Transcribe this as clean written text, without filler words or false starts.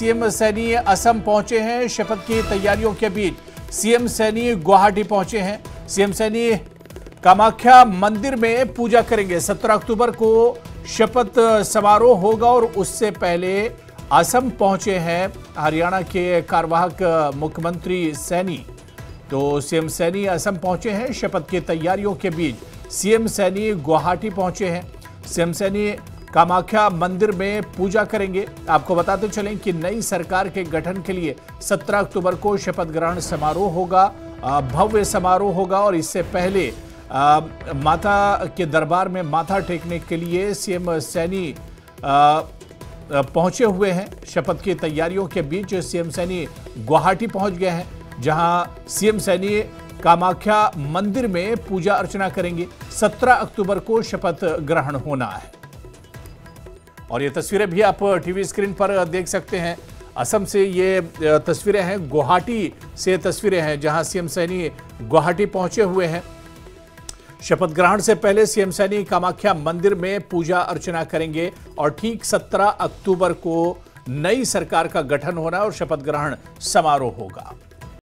CM Saini Assam पहुंचे हैं। शपथ की तैयारियों के बीच सीएम सैनी गुवाहाटी पहुंचे हैं। सीएम सैनी कामाख्या मंदिर में पूजा करेंगे। 17 अक्टूबर को शपथ समारोह होगा और उससे पहले असम पहुंचे हैं हरियाणा के कार्यवाहक मुख्यमंत्री सैनी। तो सीएम सैनी असम पहुंचे हैं। शपथ की तैयारियों के बीच सीएम सैनी गुवाहाटी पहुंचे हैं। सीएम सैनी कामाख्या मंदिर में पूजा करेंगे। आपको बताते चलें कि नई सरकार के गठन के लिए 17 अक्टूबर को शपथ ग्रहण समारोह होगा, भव्य समारोह होगा और इससे पहले माता के दरबार में माथा टेकने के लिए सीएम सैनी पहुंचे हुए हैं। शपथ की तैयारियों के बीच सीएम सैनी गुवाहाटी पहुंच गए हैं, जहां सीएम सैनी कामाख्या मंदिर में पूजा अर्चना करेंगे। 17 अक्टूबर को शपथ ग्रहण होना है और ये तस्वीरें भी आप टीवी स्क्रीन पर देख सकते हैं। असम से ये तस्वीरें हैं, गुवाहाटी से तस्वीरें हैं, जहां सीएम सैनी गुवाहाटी पहुंचे हुए हैं। शपथ ग्रहण से पहले सीएम सैनी कामाख्या मंदिर में पूजा अर्चना करेंगे और ठीक 17 अक्टूबर को नई सरकार का गठन होना और शपथ ग्रहण समारोह होगा।